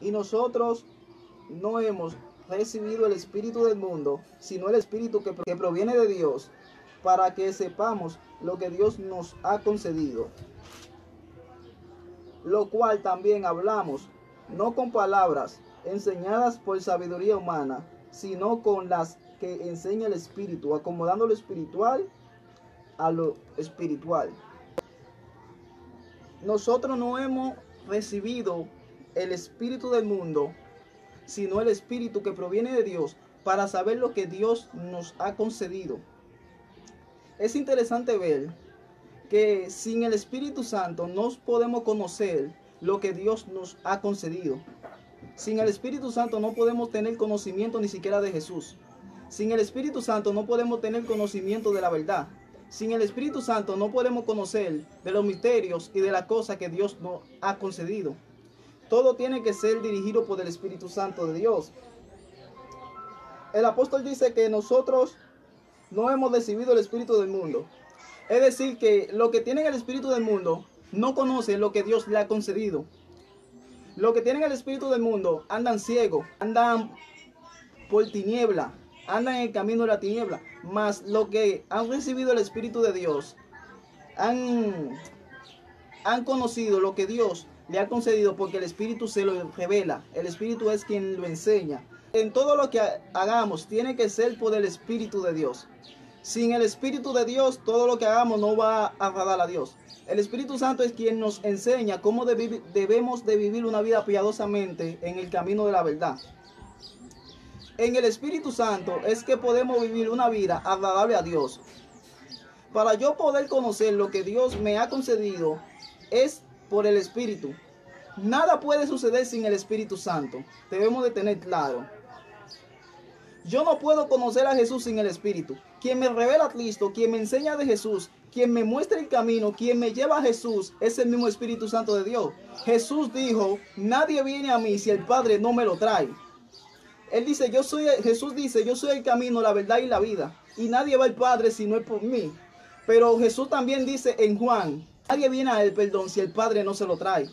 Y nosotros no hemos recibido el espíritu del mundo, sino el espíritu que proviene de Dios, para que sepamos lo que Dios nos ha concedido. Lo cual también hablamos, no con palabras enseñadas por sabiduría humana, sino con las que enseña el espíritu, acomodando lo espiritual a lo espiritual. Nosotros no hemos recibido el espíritu del mundo, sino el espíritu que proviene de Dios, para saber lo que Dios nos ha concedido. Es interesante ver que sin el Espíritu Santo no podemos conocer lo que Dios nos ha concedido. Sin el Espíritu Santo no podemos tener conocimiento ni siquiera de Jesús. Sin el Espíritu Santo no podemos tener conocimiento de la verdad. Sin el Espíritu Santo no podemos conocer de los misterios y de las cosas que Dios nos ha concedido. Todo tiene que ser dirigido por el Espíritu Santo de Dios. El apóstol dice que nosotros no hemos recibido el espíritu del mundo. Es decir, que los que tienen el espíritu del mundo no conocen lo que Dios le ha concedido. Los que tienen el espíritu del mundo andan ciegos, andan por tiniebla, andan en el camino de la tiniebla. Mas los que han recibido el espíritu de Dios han conocido lo que Dios le ha concedido, porque el espíritu se lo revela. El espíritu es quien lo enseña. En todo lo que hagamos tiene que ser por el Espíritu de Dios. Sin el Espíritu de Dios, todo lo que hagamos no va a agradar a Dios. El Espíritu Santo es quien nos enseña cómo debemos de vivir una vida piadosamente en el camino de la verdad. En el Espíritu Santo es que podemos vivir una vida agradable a Dios. Para yo poder conocer lo que Dios me ha concedido es por el Espíritu. Nada puede suceder sin el Espíritu Santo. Debemos de tener claro. Yo no puedo conocer a Jesús sin el Espíritu. Quien me revela a Cristo, quien me enseña de Jesús, quien me muestra el camino, quien me lleva a Jesús, es el mismo Espíritu Santo de Dios. Jesús dijo, nadie viene a mí si el Padre no me lo trae. Él dice, Jesús dice, yo soy el camino, la verdad y la vida. Y nadie va al Padre si no es por mí. Pero Jesús también dice en Juan, nadie viene a él, perdón, si el Padre no se lo trae.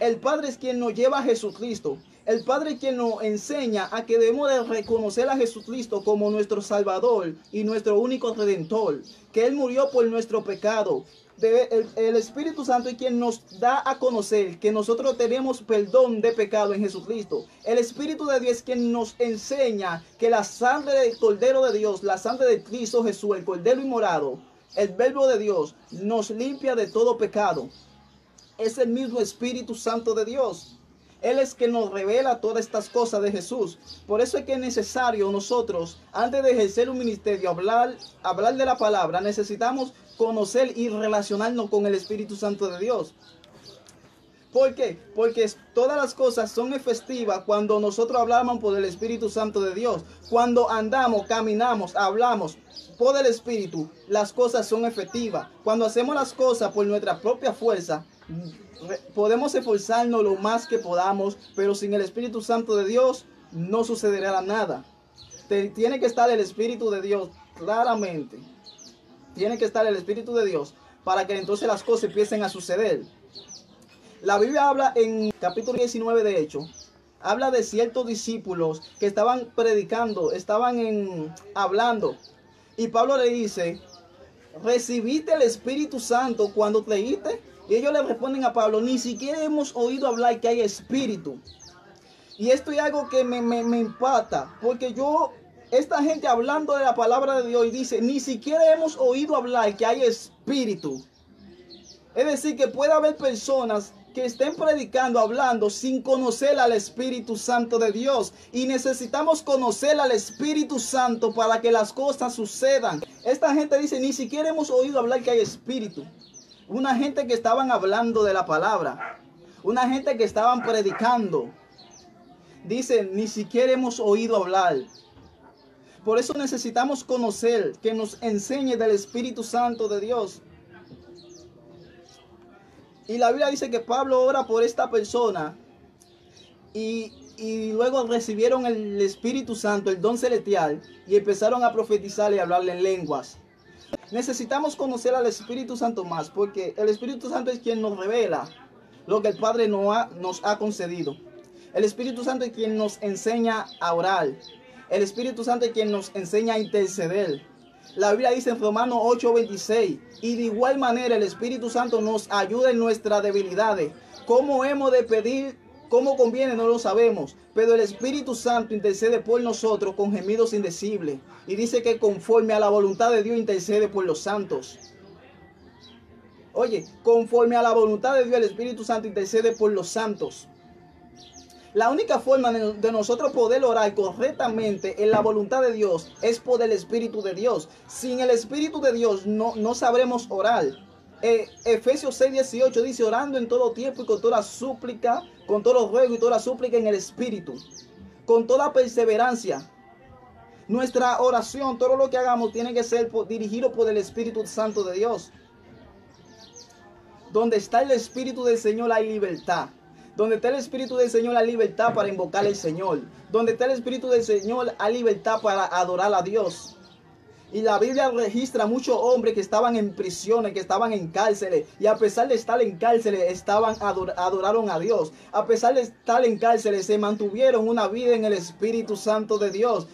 El Padre es quien nos lleva a Jesucristo. El Padre es quien nos enseña a que debemos de reconocer a Jesucristo como nuestro Salvador y nuestro único Redentor, que Él murió por nuestro pecado. El Espíritu Santo es quien nos da a conocer que nosotros tenemos perdón de pecado en Jesucristo. El Espíritu de Dios es quien nos enseña que la sangre del Cordero de Dios, la sangre de Cristo Jesús, el Cordero inmolado, el Verbo de Dios, nos limpia de todo pecado. Es el mismo Espíritu Santo de Dios. Él es que nos revela todas estas cosas de Jesús. Por eso es que es necesario nosotros, antes de ejercer un ministerio, hablar de la palabra, necesitamos conocer y relacionarnos con el Espíritu Santo de Dios. ¿Por qué? Porque todas las cosas son efectivas cuando nosotros hablamos por el Espíritu Santo de Dios. Cuando andamos, caminamos, hablamos por el Espíritu, las cosas son efectivas. Cuando hacemos las cosas por nuestra propia fuerza, podemos esforzarnos lo más que podamos, pero sin el Espíritu Santo de Dios no sucederá nada. Tiene que estar el Espíritu de Dios, claramente. Tiene que estar el Espíritu de Dios para que entonces las cosas empiecen a suceder. La Biblia habla en capítulo 19 de Hechos, habla de ciertos discípulos que estaban predicando, estaban hablando. Y Pablo le dice, ¿recibiste el Espíritu Santo cuando creíste? Y ellos le responden a Pablo, ni siquiera hemos oído hablar que hay espíritu. Y esto es algo que me impacta, porque esta gente hablando de la palabra de Dios y dice, ni siquiera hemos oído hablar que hay espíritu. Es decir, que puede haber personas que estén predicando, hablando, sin conocer al Espíritu Santo de Dios. Y necesitamos conocer al Espíritu Santo para que las cosas sucedan. Esta gente dice, ni siquiera hemos oído hablar que hay espíritu. Una gente que estaban hablando de la palabra. Una gente que estaban predicando. Dicen, ni siquiera hemos oído hablar. Por eso necesitamos conocer, que nos enseñe del Espíritu Santo de Dios. Y la Biblia dice que Pablo ora por esta persona. Y luego recibieron el Espíritu Santo, el don celestial. Y empezaron a profetizar y hablarle en lenguas. Necesitamos conocer al Espíritu Santo más, porque el Espíritu Santo es quien nos revela lo que el Padre nos ha concedido. El Espíritu Santo es quien nos enseña a orar. El Espíritu Santo es quien nos enseña a interceder. La Biblia dice en Romanos 8:26, y de igual manera el Espíritu Santo nos ayuda en nuestras debilidades. ¿Cómo hemos de pedir? ¿Cómo conviene? No lo sabemos, pero el Espíritu Santo intercede por nosotros con gemidos indecibles. Y dice que conforme a la voluntad de Dios intercede por los santos. Oye, conforme a la voluntad de Dios el Espíritu Santo intercede por los santos. La única forma de nosotros poder orar correctamente en la voluntad de Dios es por el Espíritu de Dios. Sin el Espíritu de Dios no sabremos orar. Efesios 6:18 dice, orando en todo tiempo y con toda súplica, con todo ruego y toda súplica en el Espíritu, con toda perseverancia. Nuestra oración, todo lo que hagamos tiene que ser dirigido por el Espíritu Santo de Dios. Donde está el Espíritu del Señor hay libertad. Donde está el Espíritu del Señor, hay libertad para invocar al Señor. Donde está el Espíritu del Señor, hay libertad para adorar a Dios. Y la Biblia registra muchos hombres que estaban en prisiones, que estaban en cárceles. Y a pesar de estar en cárceles, adoraron a Dios. A pesar de estar en cárceles, se mantuvieron una vida en el Espíritu Santo de Dios.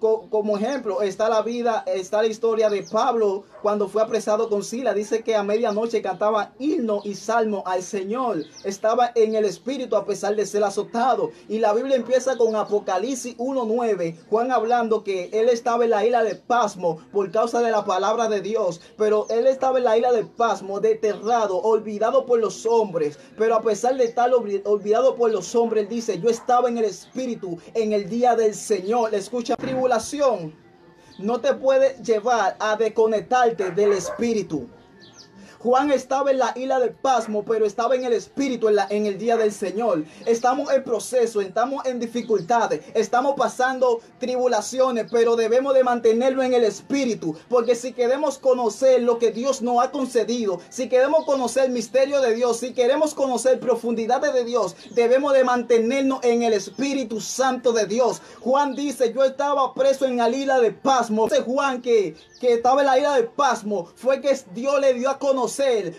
Como ejemplo, está la historia de Pablo cuando fue apresado con Sila. Dice que a medianoche cantaba himno y salmo al Señor. Estaba en el Espíritu a pesar de ser azotado. Y la Biblia empieza con Apocalipsis 1:9. Juan hablando que él estaba en la isla de Pasmo por causa de la palabra de Dios. Pero él estaba en la isla de Pasmo, desterrado, olvidado por los hombres. Pero a pesar de estar olvidado por los hombres, él dice, yo estaba en el Espíritu en el día del Señor. Escucha, tribu. No te puede llevar a desconectarte del Espíritu. Juan estaba en la isla de Pasmo, pero estaba en el Espíritu en el día del Señor. Estamos en proceso, estamos en dificultades, estamos pasando tribulaciones, pero debemos de mantenerlo en el Espíritu. Porque si queremos conocer lo que Dios nos ha concedido, si queremos conocer el misterio de Dios, si queremos conocer profundidades de Dios, debemos de mantenernos en el Espíritu Santo de Dios. Juan dice, yo estaba preso en la isla de Pasmo. Ese Juan que estaba en la isla de Pasmo fue que Dios le dio a conocer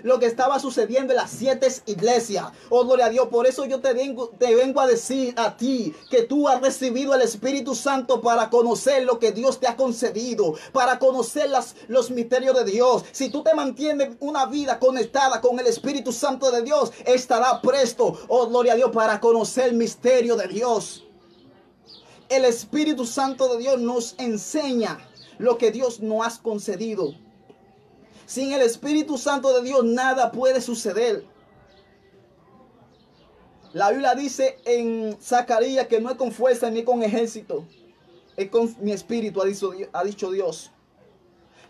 lo que estaba sucediendo en las 7 iglesias. Oh, gloria a Dios. Por eso yo te vengo a decir a ti que tú has recibido el Espíritu Santo para conocer lo que Dios te ha concedido, para conocer los misterios de Dios. Si tú te mantienes una vida conectada con el Espíritu Santo de Dios, estará presto, oh, gloria a Dios, para conocer el misterio de Dios. El Espíritu Santo de Dios nos enseña lo que Dios nos ha concedido. Sin el Espíritu Santo de Dios nada puede suceder. La Biblia dice en Zacarías que no es con fuerza ni con ejército, es con mi Espíritu, ha dicho Dios.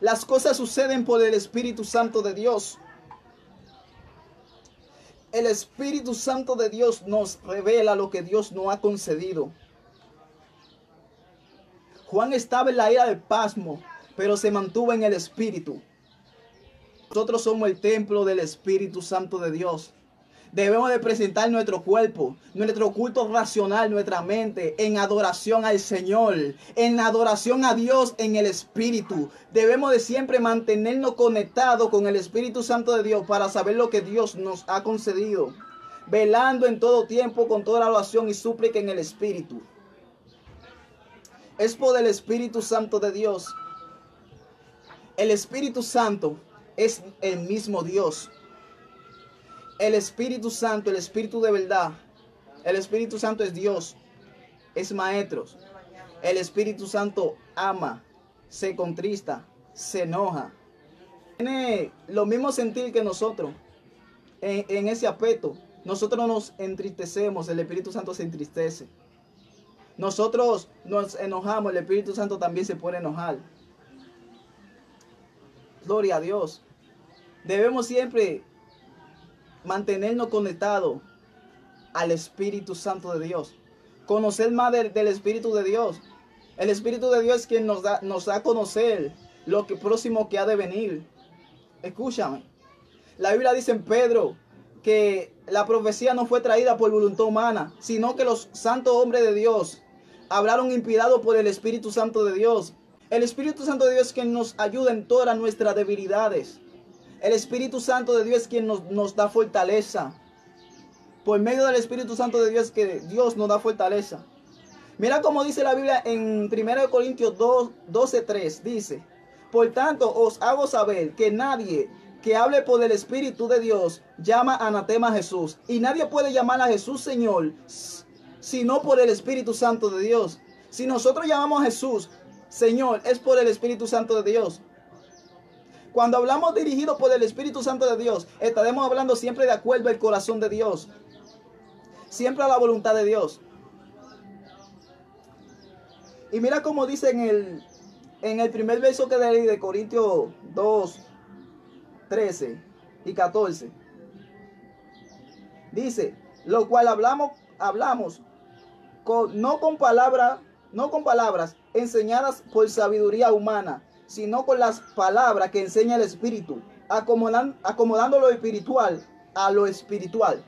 Las cosas suceden por el Espíritu Santo de Dios. El Espíritu Santo de Dios nos revela lo que Dios nos ha concedido. Juan estaba en la isla de Pasmo, pero se mantuvo en el Espíritu. Nosotros somos el templo del Espíritu Santo de Dios. Debemos de presentar nuestro cuerpo, nuestro culto racional, nuestra mente en adoración al Señor, en adoración a Dios en el Espíritu. Debemos de siempre mantenernos conectados con el Espíritu Santo de Dios para saber lo que Dios nos ha concedido. Velando en todo tiempo con toda la oración y súplica en el Espíritu. Es por el Espíritu Santo de Dios. El Espíritu Santo es el mismo Dios. El Espíritu Santo, el Espíritu de verdad. El Espíritu Santo es Dios, es maestro. El Espíritu Santo ama, se contrista, se enoja. Tiene lo mismo sentir que nosotros. En ese aspecto, nosotros nos entristecemos, el Espíritu Santo se entristece. Nosotros nos enojamos, el Espíritu Santo también se puede enojar. Gloria a Dios. Debemos siempre mantenernos conectados al Espíritu Santo de Dios. Conocer más del Espíritu de Dios. El Espíritu de Dios es quien nos da a conocer lo que próximo que ha de venir. Escúchame. La Biblia dice en Pedro que la profecía no fue traída por voluntad humana, sino que los santos hombres de Dios hablaron inspirados por el Espíritu Santo de Dios. El Espíritu Santo de Dios es quien nos ayuda en todas nuestras debilidades. El Espíritu Santo de Dios es quien nos da fortaleza. por medio del Espíritu Santo de Dios, que Dios nos da fortaleza. Mira cómo dice la Biblia en 1 Corintios 12:3, dice: por tanto os hago saber que nadie que hable por el Espíritu de Dios llama anatema a Jesús, y nadie puede llamar a Jesús Señor sino por el Espíritu Santo de Dios. Si nosotros llamamos a Jesús Señor, es por el Espíritu Santo de Dios. Cuando hablamos dirigido por el Espíritu Santo de Dios, estaremos hablando siempre de acuerdo al corazón de Dios, siempre a la voluntad de Dios. Y mira cómo dice en el primer verso que leí de Corintios 2:13 y 14. Dice: lo cual hablamos no con palabras enseñadas por sabiduría humana, sino con las palabras que enseña el Espíritu, acomodando lo espiritual a lo espiritual.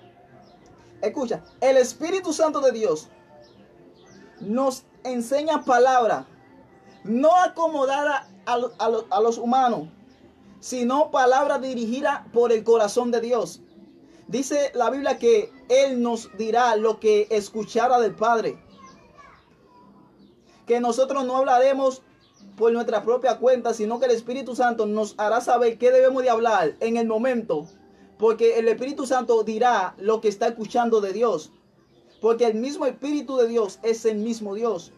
Escucha, el Espíritu Santo de Dios nos enseña palabras no acomodadas a los humanos, sino palabras dirigidas por el corazón de Dios. Dice la Biblia que Él nos dirá lo que escuchara del Padre, que nosotros no hablaremos por nuestra propia cuenta, sino que el Espíritu Santo nos hará saber qué debemos de hablar en el momento, porque el Espíritu Santo dirá lo que está escuchando de Dios, porque el mismo Espíritu de Dios es el mismo Dios.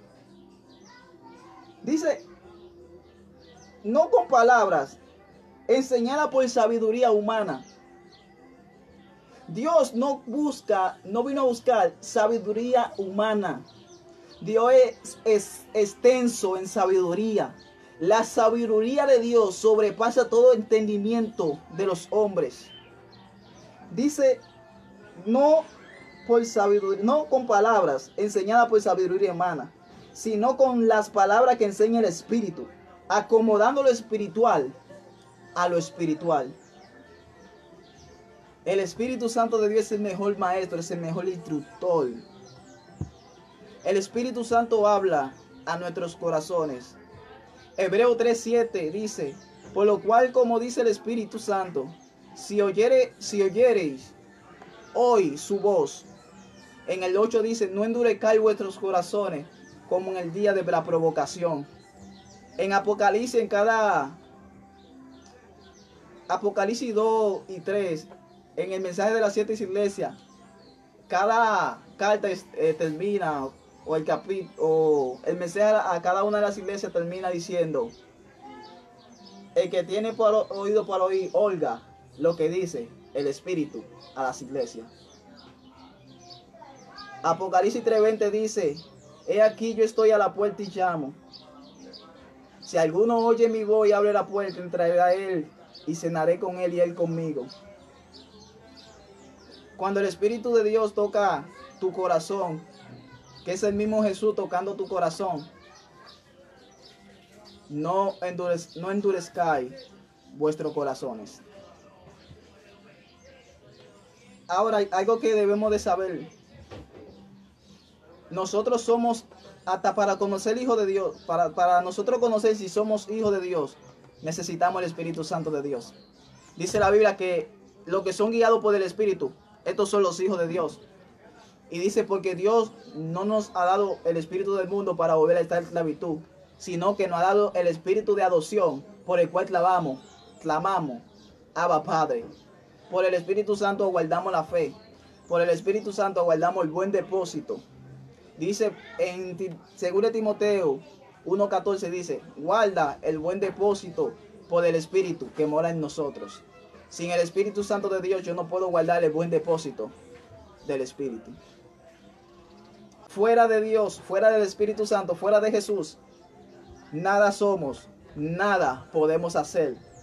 Dice: no con palabras enseñadas por sabiduría humana. Dios no vino a buscar sabiduría humana. Dios es extenso en sabiduría. La sabiduría de Dios sobrepasa todo entendimiento de los hombres. Dice: no con palabras enseñadas por sabiduría humana, sino con las palabras que enseña el Espíritu, acomodando lo espiritual a lo espiritual. El Espíritu Santo de Dios es el mejor maestro, es el mejor instructor. El Espíritu Santo habla a nuestros corazones. Hebreos 3:7 dice: por lo cual, como dice el Espíritu Santo, si oyereis hoy su voz. En el 8 dice: no endurezcáis vuestros corazones como en el día de la provocación. En Apocalipsis, en cada Apocalipsis 2 y 3, en el mensaje de las 7 iglesias, cada carta termina, o el mensaje a cada una de las iglesias termina diciendo: el que tiene oído para oír, oiga lo que dice el Espíritu a las iglesias. Apocalipsis 3:20 dice: he aquí, yo estoy a la puerta y llamo. Si alguno oye mi voz y abre la puerta, entraré a él y cenaré con él y él conmigo. Cuando el Espíritu de Dios toca tu corazón, que es el mismo Jesús tocando tu corazón, no endurezcáis vuestros corazones. Ahora, algo que debemos de saber: nosotros somos, hasta para conocer el Hijo de Dios, para nosotros conocer si somos hijos de Dios, necesitamos el Espíritu Santo de Dios. Dice la Biblia que los que son guiados por el Espíritu, estos son los hijos de Dios. Y dice: porque Dios no nos ha dado el espíritu del mundo para volver a esta esclavitud, sino que nos ha dado el espíritu de adopción, por el cual clamamos, Abba Padre. Por el Espíritu Santo guardamos la fe. Por el Espíritu Santo guardamos el buen depósito. Dice en 2 Timoteo 1:14, dice: guarda el buen depósito por el Espíritu que mora en nosotros. Sin el Espíritu Santo de Dios yo no puedo guardar el buen depósito del Espíritu. Fuera de Dios, fuera del Espíritu Santo, fuera de Jesús, nada somos, nada podemos hacer.